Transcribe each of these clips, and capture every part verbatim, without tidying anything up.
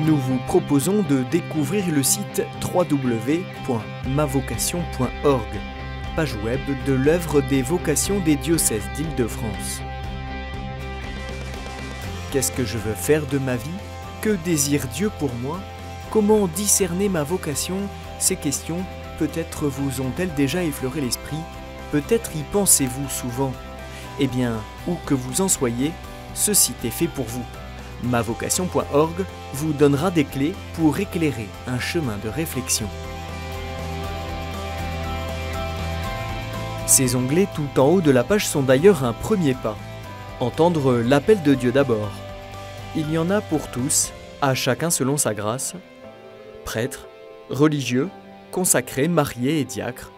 Nous vous proposons de découvrir le site w w w point ma vocation point org, page web de l'Œuvre des Vocations des diocèses d'Île-de-France. Qu'est-ce que je veux faire de ma vie? Que désire Dieu pour moi? Comment discerner ma vocation? Ces questions, peut-être vous ont-elles déjà effleuré l'esprit? Peut-être y pensez-vous souvent? Eh bien, où que vous en soyez, ce site est fait pour vous. ma vocation point org vous donnera des clés pour éclairer un chemin de réflexion. Ces onglets tout en haut de la page sont d'ailleurs un premier pas. Entendre l'appel de Dieu d'abord. Il y en a pour tous, à chacun selon sa grâce. Prêtres, religieux, consacrés, mariés et diacres.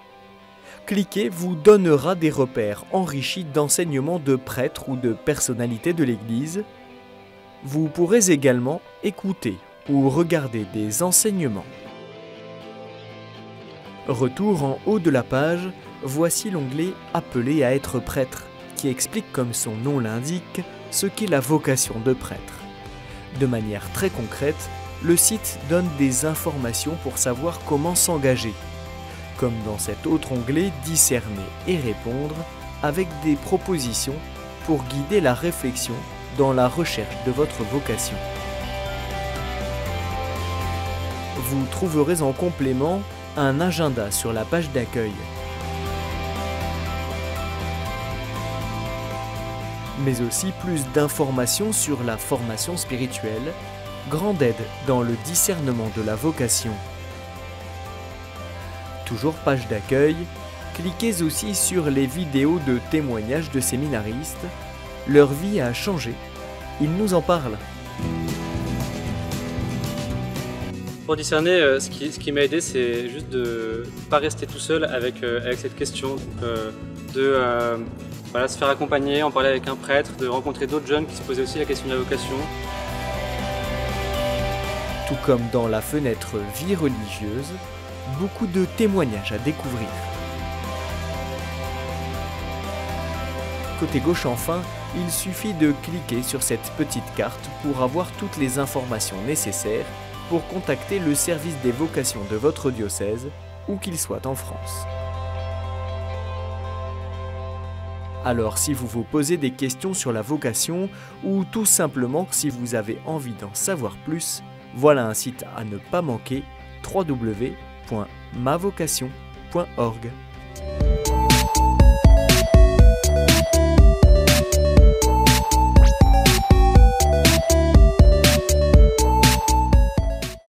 Cliquer vous donnera des repères enrichis d'enseignements de prêtres ou de personnalités de l'Église. Vous pourrez également écouter ou regarder des enseignements. Retour en haut de la page, voici l'onglet « Appelé à être prêtre » qui explique comme son nom l'indique ce qu'est la vocation de prêtre. De manière très concrète, le site donne des informations pour savoir comment s'engager. Comme dans cet autre onglet « Discerner et répondre » avec des propositions pour guider la réflexion dans la recherche de votre vocation. Vous trouverez en complément un agenda sur la page d'accueil. Mais aussi plus d'informations sur la formation spirituelle, grande aide dans le discernement de la vocation. Toujours page d'accueil, cliquez aussi sur les vidéos de témoignages de séminaristes. Leur vie a changé. Ils nous en parlent. Pour discerner, ce qui, ce qui m'a aidé, c'est juste de ne pas rester tout seul avec, avec cette question. Donc, euh, de euh, voilà, se faire accompagner, en parler avec un prêtre, de rencontrer d'autres jeunes qui se posaient aussi la question de la vocation. Tout comme dans la fenêtre « Vie religieuse », beaucoup de témoignages à découvrir. Côté gauche enfin, il suffit de cliquer sur cette petite carte pour avoir toutes les informations nécessaires pour contacter le service des vocations de votre diocèse, où qu'il soit en France. Alors si vous vous posez des questions sur la vocation, ou tout simplement si vous avez envie d'en savoir plus, voilà un site à ne pas manquer, w w w point ma vocation point org.